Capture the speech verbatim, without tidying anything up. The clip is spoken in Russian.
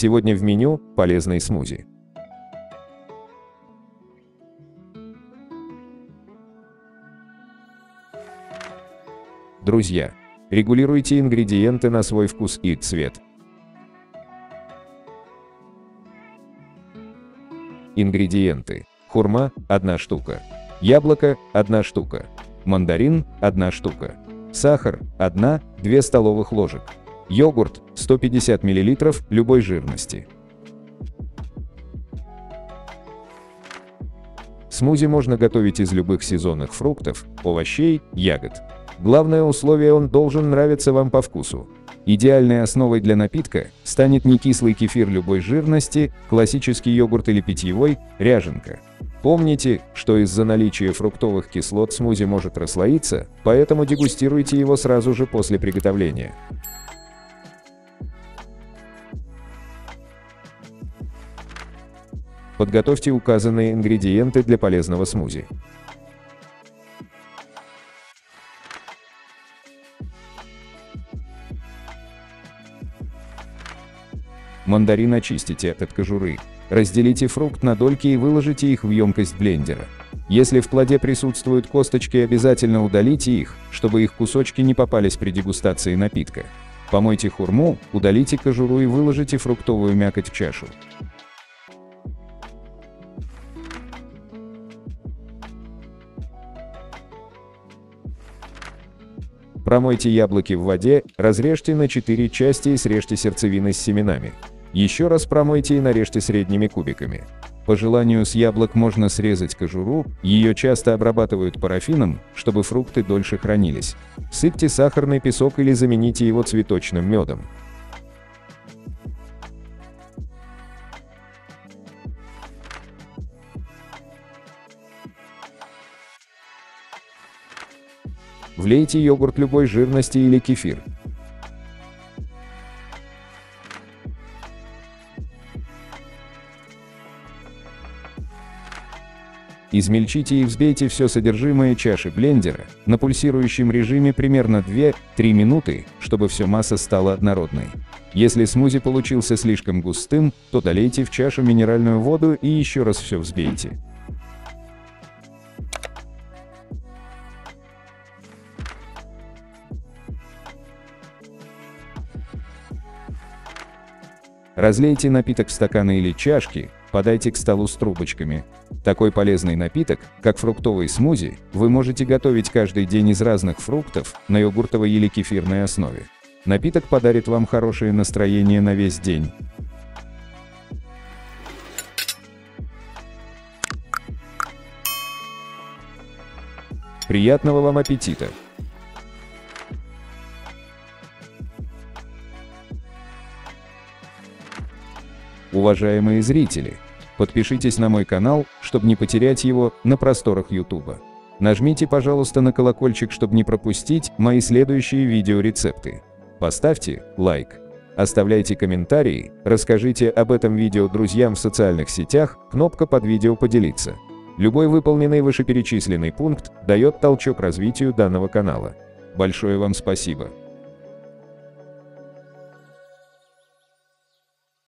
Сегодня в меню – полезные смузи. Друзья, регулируйте ингредиенты на свой вкус и цвет. Ингредиенты. Хурма – одна штука. Яблоко – одна штука. Мандарин – одна штука. Сахар – одна-две столовых ложек. Йогурт – сто пятьдесят миллилитров любой жирности. Смузи можно готовить из любых сезонных фруктов, овощей, ягод. Главное условие – он должен нравиться вам по вкусу. Идеальной основой для напитка станет некислый кефир любой жирности, классический йогурт или питьевой, ряженка. Помните, что из-за наличия фруктовых кислот смузи может расслоиться, поэтому дегустируйте его сразу же после приготовления. Подготовьте указанные ингредиенты для полезного смузи. Мандарин очистите от кожуры. Разделите фрукт на дольки и выложите их в емкость блендера. Если в плоде присутствуют косточки, обязательно удалите их, чтобы их кусочки не попались при дегустации напитка. Помойте хурму, удалите кожуру и выложите фруктовую мякоть в чашу. Промойте яблоки в воде, разрежьте на четыре части и срежьте сердцевины с семенами. Еще раз промойте и нарежьте средними кубиками. По желанию с яблок можно срезать кожуру, ее часто обрабатывают парафином, чтобы фрукты дольше хранились. Сыпьте сахарный песок или замените его цветочным медом. Влейте йогурт любой жирности или кефир. Измельчите и взбейте все содержимое чаши блендера на пульсирующем режиме примерно две-три минуты, чтобы вся масса стала однородной. Если смузи получился слишком густым, то долейте в чашу минеральную воду и еще раз все взбейте. Разлейте напиток в стаканы или чашки, подайте к столу с трубочками. Такой полезный напиток, как фруктовый смузи, вы можете готовить каждый день из разных фруктов на йогуртовой или кефирной основе. Напиток подарит вам хорошее настроение на весь день. Приятного вам аппетита! Уважаемые зрители, подпишитесь на мой канал, чтобы не потерять его на просторах ютуба. Нажмите, пожалуйста, на колокольчик, чтобы не пропустить мои следующие видеорецепты. Поставьте лайк, оставляйте комментарии, расскажите об этом видео друзьям в социальных сетях, кнопка под видео «Поделиться». Любой выполненный вышеперечисленный пункт дает толчок развитию данного канала. Большое вам спасибо.